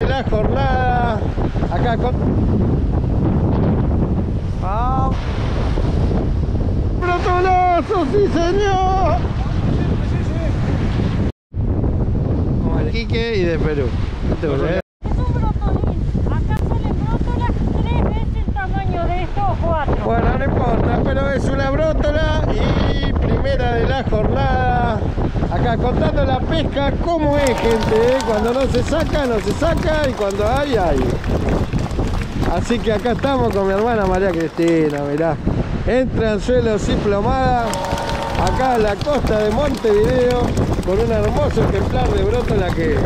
La jornada acá con ¡Brótolazo, sí señor! Como el Quique y de Perú. Es un brotolín. Acá salen brótolas 3 veces el tamaño de estos 4. Bueno, no importa, pero es una brótola y primera de la jornada. Acá contando la pesca, cómo es, gente, ¿eh? Cuando no se saca, no se saca, y cuando hay, hay. Así que acá estamos con mi hermana María Cristina, mirá. Entra en suelos y plomada, acá a la costa de Montevideo, con un hermoso ejemplar de brótola que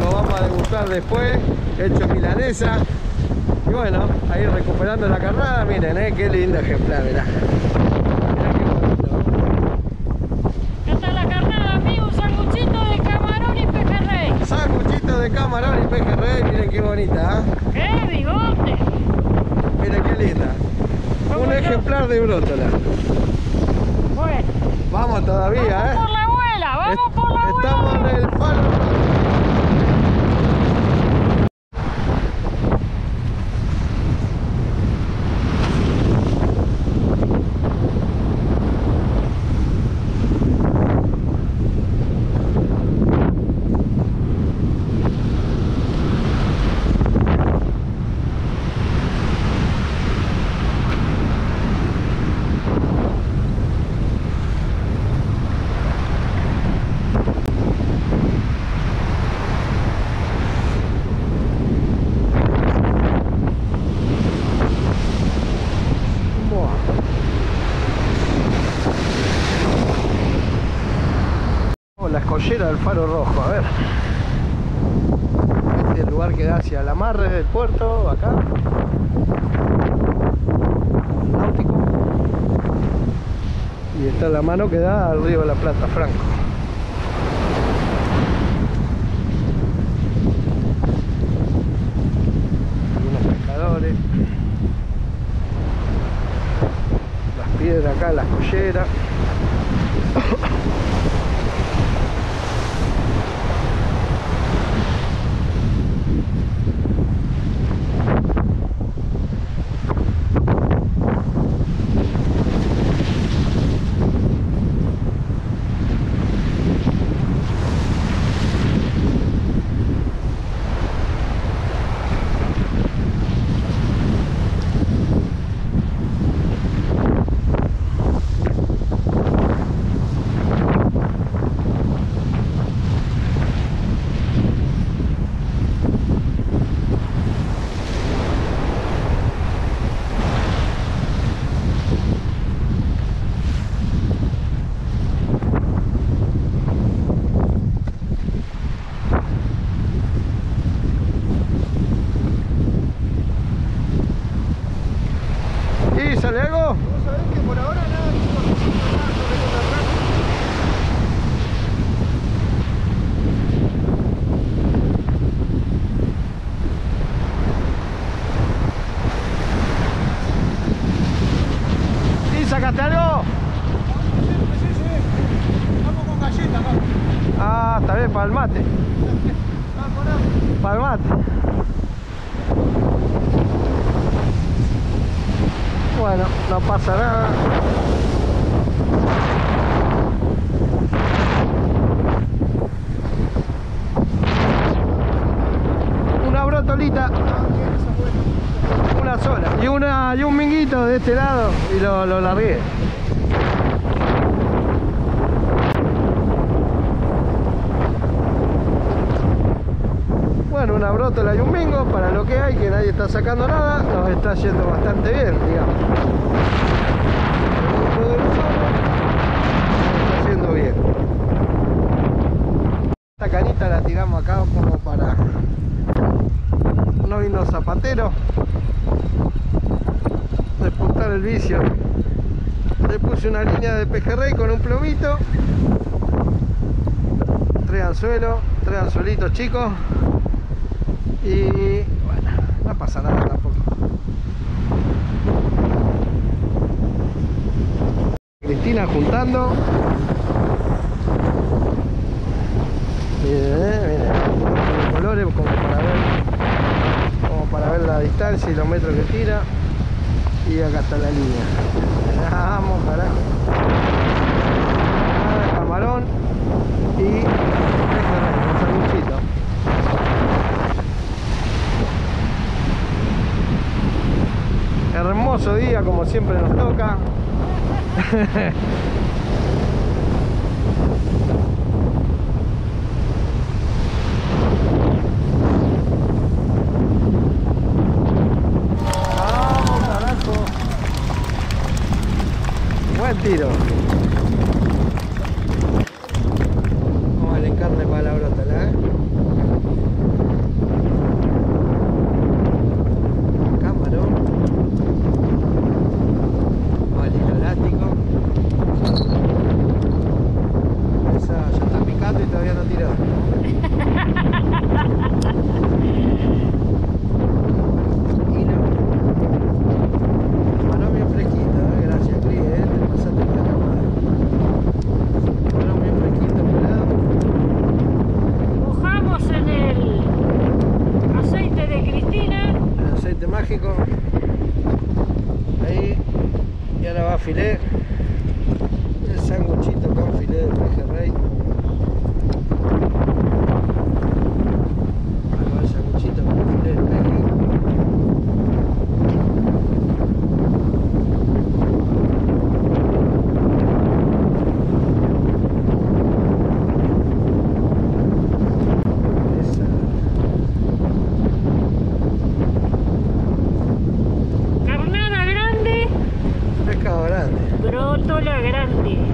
lo vamos a degustar después, hecho milanesa. Y bueno, ahí recuperando la carnada, miren, qué lindo ejemplar, mirá. Camarón y pejerrey, miren qué bonita, ¡qué bigote! Miren qué linda. Un ejemplar de brótola. Bueno. Vamos todavía, vamos por la abuela, vamos por la abuela. Estamos en el palo. Collera del faro rojo, a ver. Este lugar que da hacia el amarre del puerto, acá. Náutico. Y está la mano que da al río de la Plata, Franco. Algunos pescadores. Las piedras acá, las colleras. Palmate. Palmate. Bueno, no pasa nada. Una brotolita. Una sola. Y un minguito de este lado y lo largué. Bueno, una brótola y un mingo para lo que hay, que nadie está sacando nada, nos está yendo bastante bien, digamos. Nos está haciendo bien. Esta canita la tiramos acá como para no irnos zapateros, despuntar el vicio. Le puse una línea de pejerrey con un plomito, 3 anzuelos, 3 anzuelitos chicos. Y bueno, no pasa nada tampoco. Cristina juntando. Miren, miren, colores objetivo, como para ver la distancia y los metros que tira. Y acá está la línea. Vamos, carajo. Camarón y salmuchito. Hermoso día, como siempre nos toca. Vamos, carajo. Buen tiro. Vamos al encarne para la brótola, ¿eh? Filé, el sanguchito con filé de pejerrey. Ahí va el sanguchito con filé de pejerrey. Carnada grande. Pescado grande. Brótola grande.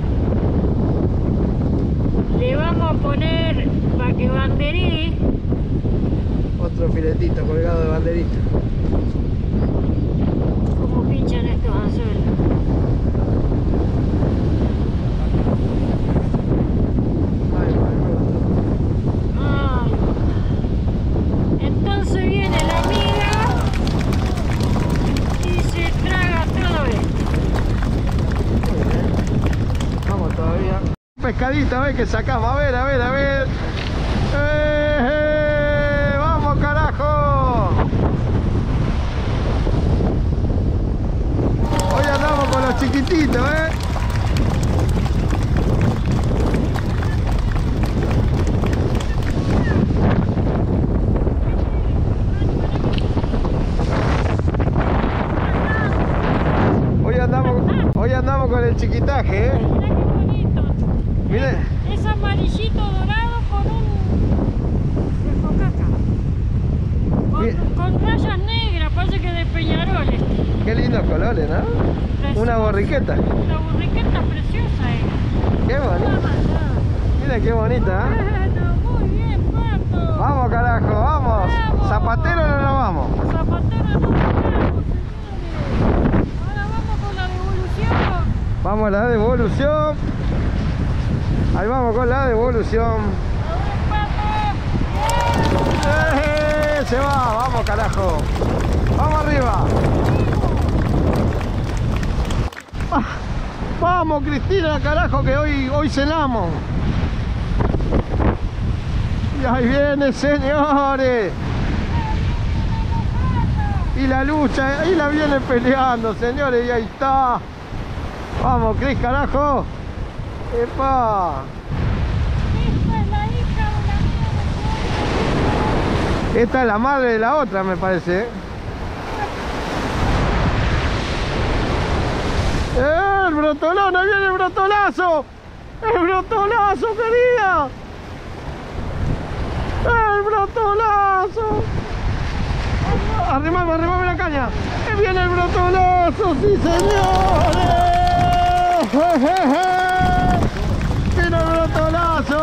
Le vamos a poner para que banderee. Otro filetito colgado de banderita. Como pinchan estos anzuelos. Entonces viene la amiga y se traga todo esto. Todavía. Pescadito, a ver que sacamos, a ver. ¡Vamos, carajo! Hoy andamos con los chiquititos, Hoy andamos con el chiquitaje, Miren. Es amarillito dorado con un cocaca. Con rayas negras, parece que de Peñaroles. Qué lindos colores, ¿no? Preciosa. Una borriqueta. La borriqueta preciosa es. Qué bonita. Miren qué bonita, ¿eh? Bueno, muy bien, Pato. Vamos, carajo, vamos. Zapatero no nos vamos. Zapatero no nos vamos. Ahora vamos con la devolución. Vamos a la devolución. Ahí vamos con la devolución. Se va, vamos, carajo. Vamos arriba. Vamos, Cristina, carajo, que hoy cenamos. Y ahí viene, señores. Y la lucha, ahí la vienen peleando, señores, y ahí está. Vamos, Cris, carajo. ¡Epa! Esta es la madre de la otra, me parece, ¿eh? ¡El brotolón! ¡Ahí viene el brotolazo! ¡El brotolazo, querida! ¡El brotolazo! ¡Arrimame la caña! ¡Ahí viene el brotolazo! ¡Sí, señores! ¡Vino el brotolazo!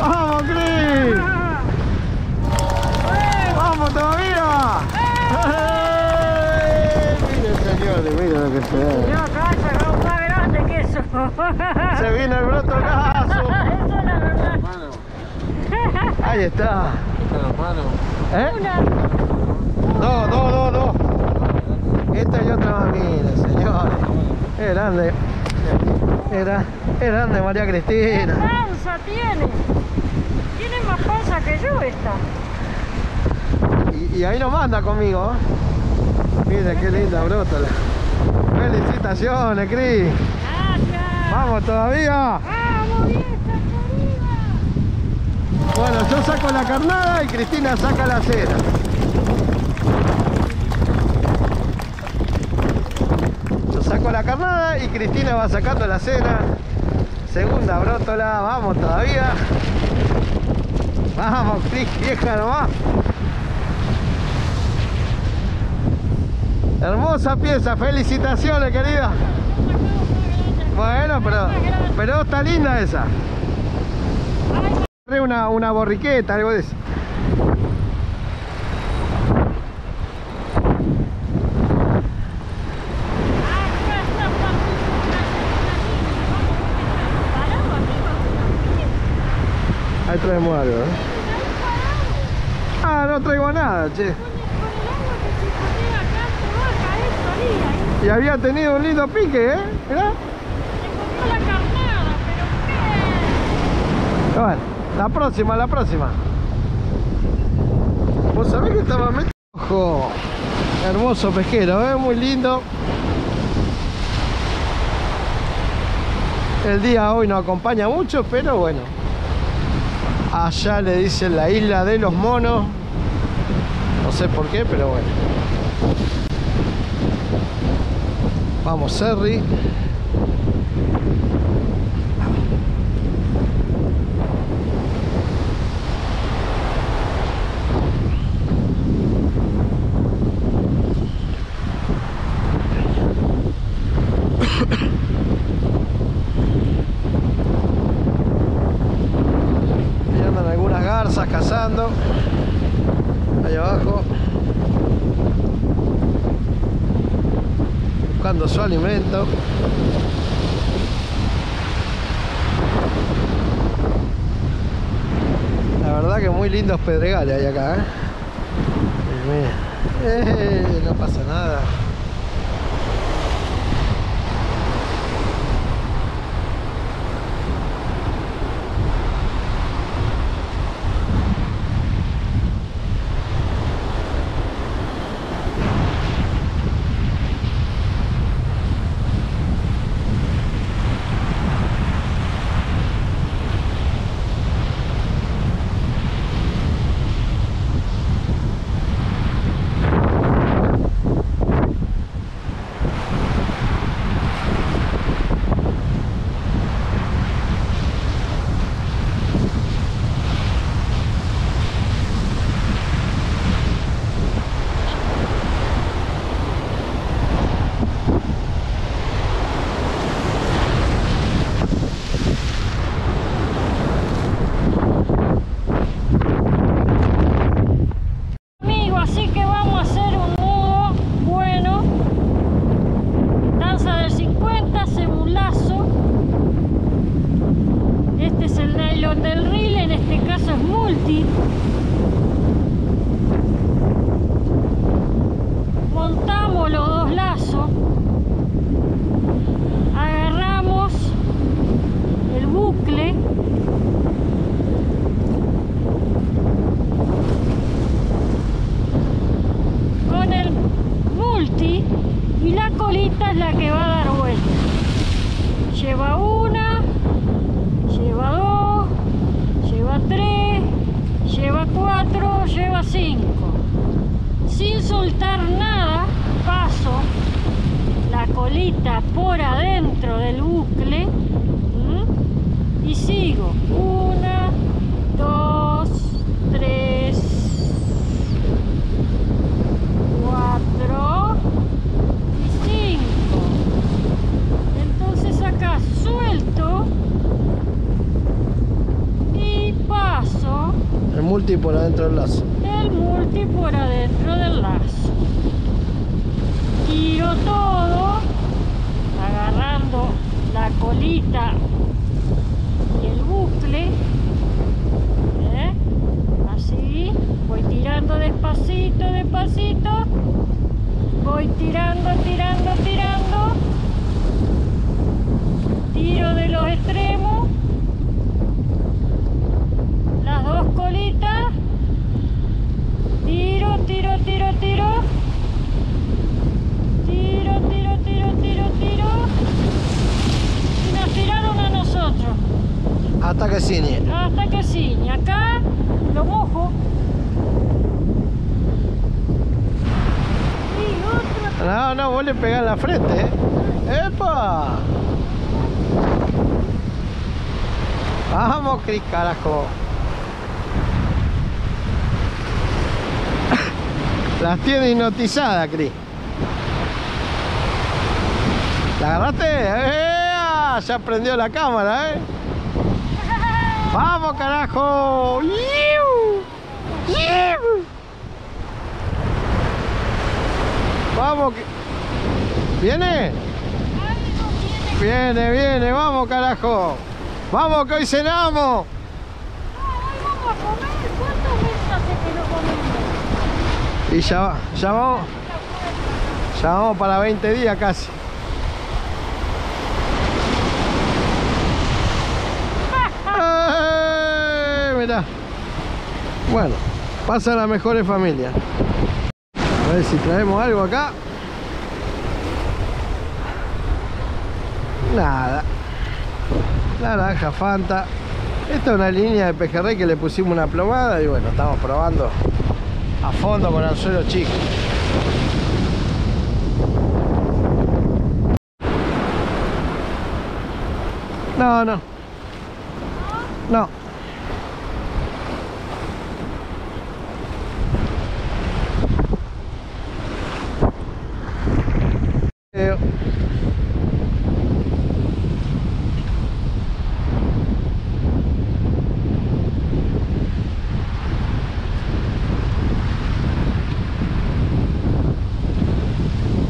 ¡Vamos, Cris! ¡Vamos todavía! Miren, señores, miren lo que se ve. No, cacha, no, más grande que eso. ¡Se vino el brotolazo! Eso es la verdad. Ahí está. ¿Eh? No. Esta y otra más, miren, señores. ¡Qué grande! Es grande María Cristina. ¡Qué panza tiene! Tiene más panza que yo esta. y ahí nos manda conmigo. Mira qué linda brótola. ¡Felicitaciones, Cris! ¡Gracias! ¡Vamos todavía! ¡Vamos, vieja, arriba! Bueno, yo saco la carnada y Cristina saca la cera. Yo saco la carnada y Cristina va sacando la cera. Segunda brótola, vamos todavía. Vamos, Cris, vieja nomás. Hermosa pieza, felicitaciones, querida. Bueno, pero está linda esa. Una borriqueta, algo de eso. Ahí traemos algo, ¿eh? Ah, no traigo nada, che. Y había tenido un lindo pique, ¿eh? Mirá. Se comió la carnada, pero qué. Bueno, la próxima, la próxima. Vos sabés que estaba metido. Ojo. Hermoso pesquero, ¿eh? Muy lindo. El día hoy no acompaña mucho, pero bueno. Allá le dicen la isla de los monos. No sé por qué, pero bueno. Vamos, Serri. Ahí andan algunas garzas cazando. Ahí abajo. Buscando su alimento. La verdad que muy lindos pedregales hay acá, ¿eh? No pasa nada. Por adentro del lazo. El multi por adentro del lazo. Tiro todo, agarrando la colita y el bucle. ¿Eh? Así, voy tirando despacito, despacito. Voy tirando, tirando, tirando. Tiro de los extremos. Las dos colitas, tiro, tiro, Hasta que ciñe. Hasta que ciñe. Acá lo mojo. Y otro. No, no, vos le pegás la frente, ¿eh? ¡Epa! Vamos, Cris, carajo. Las tiene hipnotizadas, Cris. ¿La agarraste? ¡Eh! Ya prendió la cámara, ¿eh? ¡Vamos, carajo! ¡Yiu! ¡Yiu! ¡Vamos! ¿Viene? Viene, viene, vamos, carajo. ¡Vamos, que hoy cenamos! Hoy vamos a comer. ¿Cuántas veces hace que no comemos? Y ya vamos. Ya vamos para 20 días casi. Mirá. Bueno, pasa a las mejores familias. A ver si traemos algo acá. Nada. Naranja, Fanta. Esta es una línea de pejerrey que le pusimos una plomada y bueno, estamos probando a fondo con anzuelo chico. No, no. No.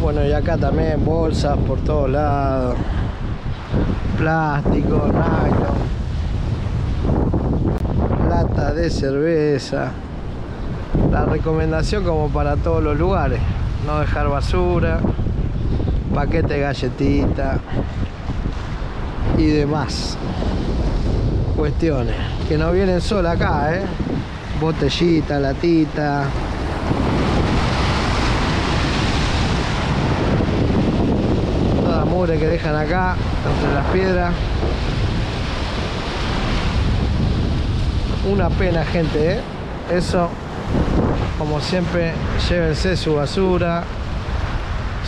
Bueno, y acá también bolsas por todos lados, plástico, nylon, latas de cerveza. La recomendación como para todos los lugares, no dejar basura, paquete de galletita y demás cuestiones que no vienen sola acá, ¿eh? Botellita, latita. Que dejan acá entre las piedras, una pena, gente, ¿eh? Eso, como siempre, llévense su basura.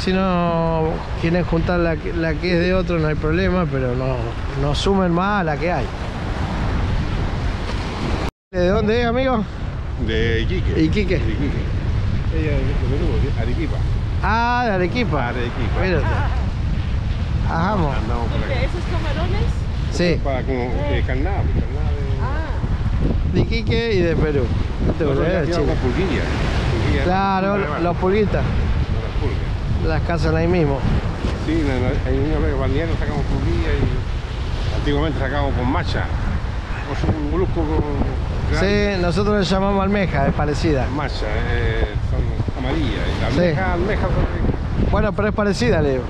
Si no quieren juntar la que es de otro, no hay problema, pero no sumen más a la que hay. ¿De dónde es, amigo? De Iquique. Iquique. Ella es de Arequipa. Ah, de Arequipa. Arequipa. Ajá, vamos. ¿Esos camarones? Sí. Para como de Carnave. Ah. De Iquique y de Perú. No te volvés, chicos. Claro, los pulguitas. Las cazan ahí mismo. Sí, en una vez balneario sacamos pulguillas y antiguamente sacamos con macha. O un molusco grande. Sí, nosotros le llamamos almeja, es parecida. Macha, son amarillas. Almeja son... Bueno, pero es parecida, Leo.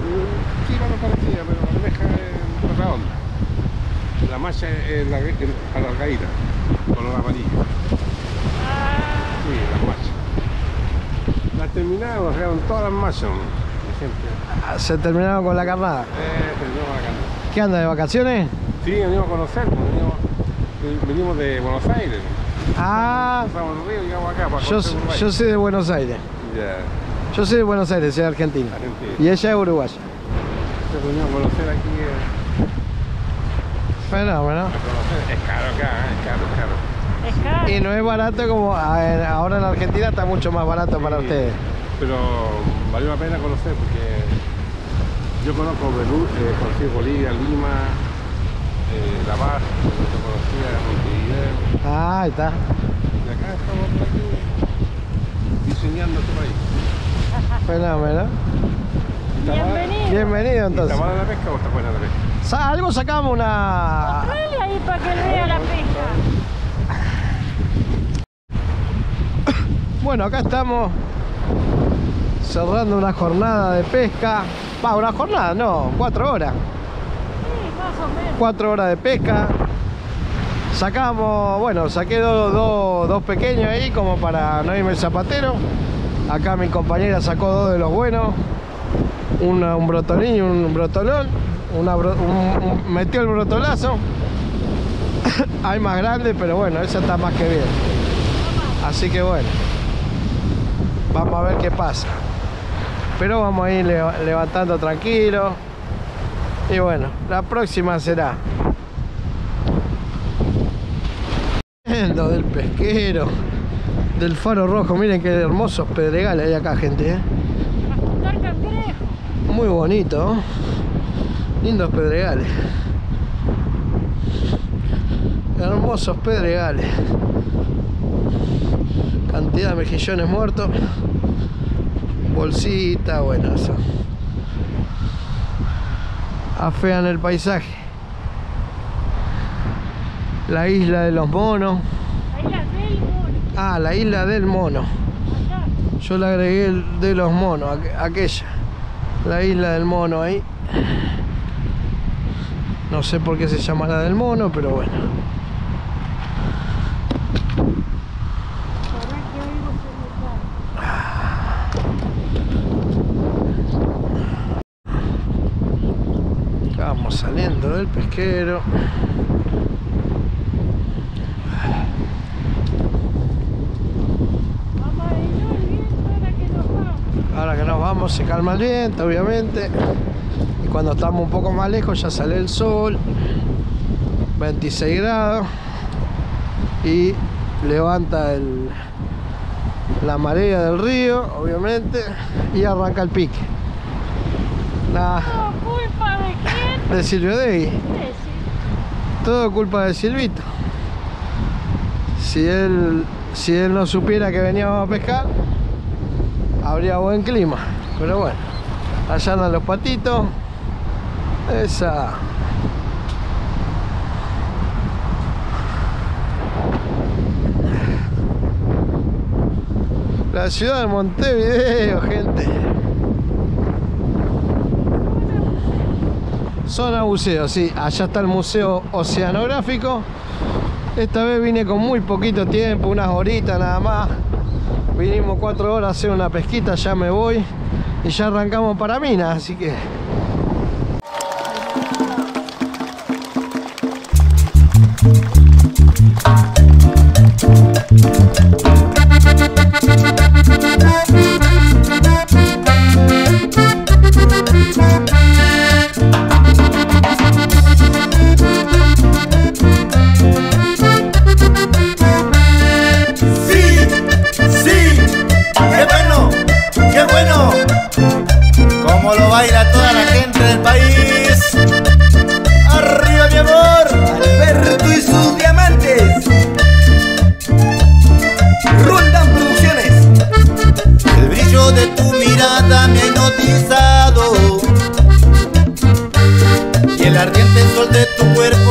No parecía, pero la almeja es otra onda. La malla es alargadita, color amarillo. Sí, las mallas. Las terminaron, llegaron todas las mallas. ¿Se terminaron con la carnada? Terminamos con la carnada. ¿Qué anda, de vacaciones? Sí, venimos a conocer, venimos de Buenos Aires. Ah, pasamos el río y llegamos acá para conocer Uruguay. Yo soy de Buenos Aires. Yeah. Yo soy de Buenos Aires, soy de Argentina. Y ella es uruguaya. Conocer aquí fenómeno. Es caro acá, es caro. Y no es barato como ahora en Argentina, está mucho más barato, sí, para ustedes. Pero valió la pena conocer porque yo conozco Perú, conocí Bolivia, Lima, La Paz, conocía Montevideo. Ah, ahí está. Y acá estamos aquí diseñando este país. Fenómeno. Bienvenido. Bienvenido, entonces. ¿Está buena la pesca o está buena la pesca? Algo sacamos una... Mostrale ahí para que vea la pesca. Bueno, acá estamos cerrando una jornada de pesca. Va, una jornada, no, 4 horas. Sí, más o menos. 4 horas de pesca. Sacamos, bueno, saqué dos pequeños ahí como para no irme el zapatero. Acá mi compañera sacó 2 de los buenos. Un brotolín y un brotolón, metió el brotolazo Hay más grande, pero bueno, esa está más que bien. Así que bueno, vamos a ver qué pasa. Pero vamos a ir levantando tranquilo. Y bueno, la próxima será. Del pesquero, del faro rojo. Miren qué hermosos pedregales hay acá, gente. Muy bonito, ¿no? Lindos pedregales. Hermosos pedregales. Cantidad de mejillones muertos. Bolsita, bueno, eso. Afean el paisaje. La isla de los monos. La isla del mono. Ah, la isla del mono. Yo le agregué el de los monos, aquella. La isla del mono ahí. No sé por qué se llama la del mono, pero bueno. Vamos saliendo del pesquero. Ahora que nos vamos se calma el viento, obviamente. Y cuando estamos un poco más lejos ya sale el sol. 26 grados. Y levanta la marea del río, obviamente. Y arranca el pique. ¿Todo culpa de quién? De Silvio Degui. Todo culpa de Silvito. Si él no supiera que veníamos a pescar, habría buen clima, pero bueno, allá andan los patitos. Esa. La ciudad de Montevideo, gente. Zona buceo, sí, allá está el Museo Oceanográfico. Esta vez vine con muy poquito tiempo, unas horitas nada más. Vinimos 4 horas a hacer una pesquita, ya me voy y ya arrancamos para Minas, así que... Tu cuerpo